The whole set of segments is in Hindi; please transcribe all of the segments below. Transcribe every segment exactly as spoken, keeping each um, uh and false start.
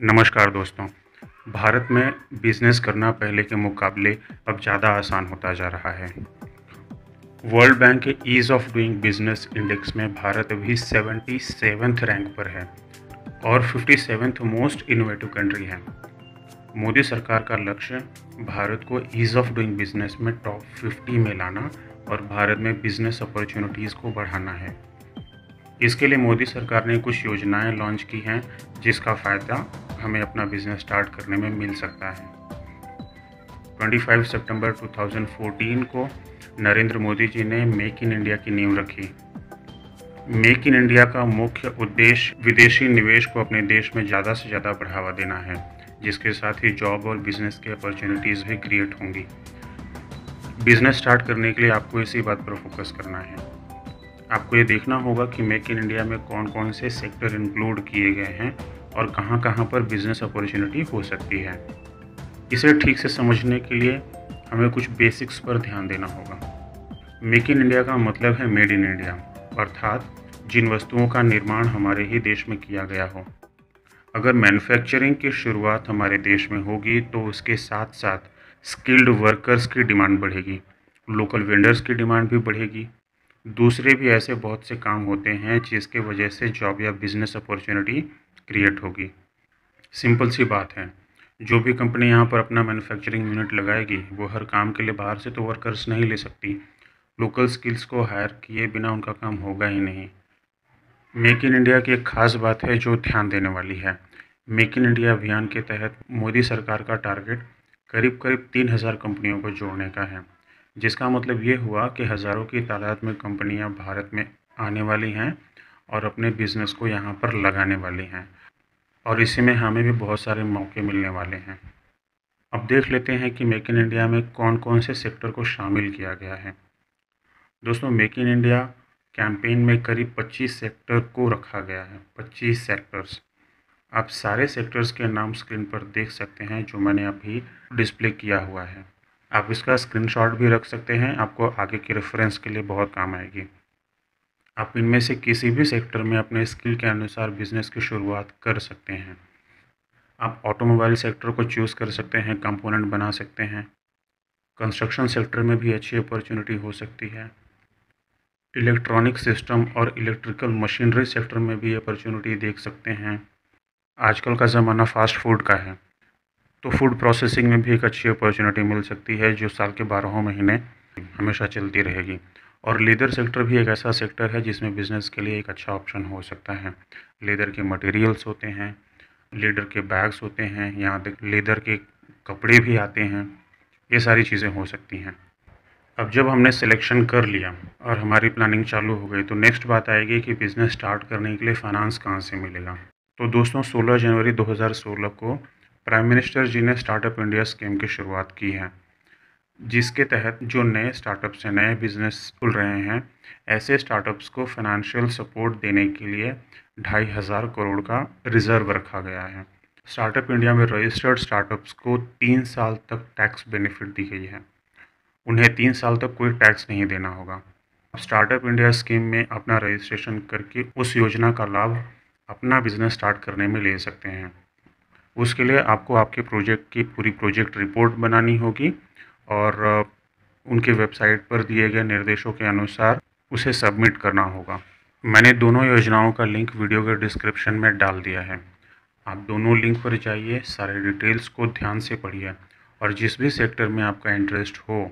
नमस्कार दोस्तों, भारत में बिजनेस करना पहले के मुकाबले अब ज़्यादा आसान होता जा रहा है। वर्ल्ड बैंक के ease of doing business index में भारत अभी सेवेंटी सेवन्थ रैंक पर है और fifty seventh most innovative country है। मोदी सरकार का लक्ष्य भारत को ईज़ ऑफ डूइंग बिजनेस में टॉप फिफ्टी में लाना और भारत में बिजनेस अपॉर्चुनिटीज़ को बढ़ाना है। इसके लिए मोदी सरकार ने कुछ योजनाएं लॉन्च की हैं जिसका फ़ायदा हमें अपना बिजनेस स्टार्ट करने में मिल सकता है। पच्चीस सितंबर दो हज़ार चौदह को नरेंद्र मोदी जी ने मेक इन इंडिया की नींव रखी। मेक इन इंडिया का मुख्य उद्देश्य विदेशी निवेश को अपने देश में ज़्यादा से ज़्यादा बढ़ावा देना है, जिसके साथ ही जॉब और बिजनेस के अपॉर्चुनिटीज़ भी क्रिएट होंगी। बिजनेस स्टार्ट करने के लिए आपको इसी बात पर फोकस करना है। आपको ये देखना होगा कि मेक इन इंडिया में कौन कौन से सेक्टर इंक्लूड किए गए हैं और कहां कहां पर बिजनेस अपॉर्चुनिटी हो सकती है। इसे ठीक से समझने के लिए हमें कुछ बेसिक्स पर ध्यान देना होगा। मेक इन इंडिया का मतलब है मेड इन इंडिया, अर्थात जिन वस्तुओं का निर्माण हमारे ही देश में किया गया हो। अगर मैन्युफैक्चरिंग की शुरुआत हमारे देश में होगी तो उसके साथ साथ स्किल्ड वर्कर्स की डिमांड बढ़ेगी, लोकल वेंडर्स की डिमांड भी बढ़ेगी। दूसरे भी ऐसे बहुत से काम होते हैं जिसके वजह से जॉब या बिज़नेस अपॉर्चुनिटी क्रिएट होगी। सिंपल सी बात है, जो भी कंपनी यहाँ पर अपना मैन्युफैक्चरिंग यूनिट लगाएगी वो हर काम के लिए बाहर से तो वर्कर्स नहीं ले सकती। लोकल स्किल्स को हायर किए बिना उनका काम होगा ही नहीं। मेक इन इंडिया की एक खास बात है जो ध्यान देने वाली है। मेक इन इंडिया अभियान के तहत मोदी सरकार का टारगेट करीब करीब तीन हज़ार कंपनियों को जोड़ने का है, जिसका मतलब ये हुआ कि हज़ारों की तादाद में कंपनियां भारत में आने वाली हैं और अपने बिजनेस को यहां पर लगाने वाली हैं, और इसी में हमें भी बहुत सारे मौके मिलने वाले हैं। अब देख लेते हैं कि मेक इन इंडिया में कौन कौन से सेक्टर को शामिल किया गया है। दोस्तों, मेक इन इंडिया कैंपेन में करीब पच्चीस सेक्टर को रखा गया है, पच्चीस सेक्टर्स। आप सारे सेक्टर्स के नाम स्क्रीन पर देख सकते हैं जो मैंने अभी डिस्प्ले किया हुआ है। आप इसका स्क्रीनशॉट भी रख सकते हैं, आपको आगे के रेफरेंस के लिए बहुत काम आएगी। आप इनमें से किसी भी सेक्टर में अपने स्किल के अनुसार बिजनेस की शुरुआत कर सकते हैं। आप ऑटोमोबाइल सेक्टर को चूज़ कर सकते हैं, कंपोनेंट बना सकते हैं। कंस्ट्रक्शन सेक्टर में भी अच्छी अपॉर्चुनिटी हो सकती है। इलेक्ट्रॉनिक सिस्टम और इलेक्ट्रिकल मशीनरी सेक्टर में भी अपॉर्चुनिटी देख सकते हैं। आजकल का ज़माना फास्ट फूड का है, तो फूड प्रोसेसिंग में भी एक अच्छी अपॉर्चुनिटी मिल सकती है जो साल के बारहों महीने हमेशा चलती रहेगी। और लेदर सेक्टर भी एक ऐसा सेक्टर है जिसमें बिज़नेस के लिए एक अच्छा ऑप्शन हो सकता है। लेदर के मटेरियल्स होते हैं, लेदर के बैग्स होते हैं, यहाँ तक लेदर के कपड़े भी आते हैं। ये सारी चीज़ें हो सकती हैं। अब जब हमने सिलेक्शन कर लिया और हमारी प्लानिंग चालू हो गई तो नेक्स्ट बात आएगी कि बिज़नेस स्टार्ट करने के लिए फ़ाइनेंस कहाँ से मिलेगा। तो दोस्तों, सोलह जनवरी दो हज़ार सोलह को प्राइम मिनिस्टर जी ने स्टार्टअप इंडिया स्कीम की शुरुआत की है, जिसके तहत जो नए स्टार्टअप से नए बिजनेस खुल रहे हैं ऐसे स्टार्टअप्स को फाइनेंशियल सपोर्ट देने के लिए ढाई हज़ार करोड़ का रिजर्व रखा गया है। स्टार्टअप इंडिया में रजिस्टर्ड स्टार्टअप्स को तीन साल तक टैक्स बेनिफिट दी गई है, उन्हें तीन साल तक कोई टैक्स नहीं देना होगा। स्टार्टअप इंडिया स्कीम में अपना रजिस्ट्रेशन करके उस योजना का लाभ अपना बिजनेस स्टार्ट करने में ले सकते हैं। उसके लिए आपको आपके प्रोजेक्ट की पूरी प्रोजेक्ट रिपोर्ट बनानी होगी और उनके वेबसाइट पर दिए गए निर्देशों के अनुसार उसे सबमिट करना होगा। मैंने दोनों योजनाओं का लिंक वीडियो के डिस्क्रिप्शन में डाल दिया है। आप दोनों लिंक पर जाइए, सारे डिटेल्स को ध्यान से पढ़िए और जिस भी सेक्टर में आपका इंटरेस्ट हो,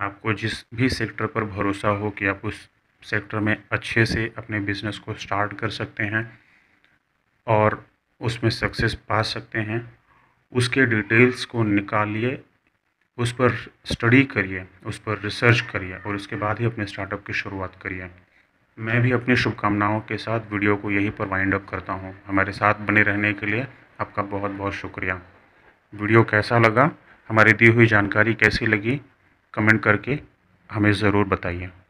आपको जिस भी सेक्टर पर भरोसा हो कि आप उस सेक्टर में अच्छे से अपने बिजनेस को स्टार्ट कर सकते हैं और उसमें सक्सेस पा सकते हैं, उसके डिटेल्स को निकालिए, उस पर स्टडी करिए, उस पर रिसर्च करिए और उसके बाद ही अपने स्टार्टअप की शुरुआत करिए। मैं भी अपनी शुभकामनाओं के साथ वीडियो को यहीं पर वाइंड अप करता हूँ। हमारे साथ बने रहने के लिए आपका बहुत बहुत शुक्रिया। वीडियो कैसा लगा, हमारी दी हुई जानकारी कैसी लगी, कमेंट करके हमें ज़रूर बताइए।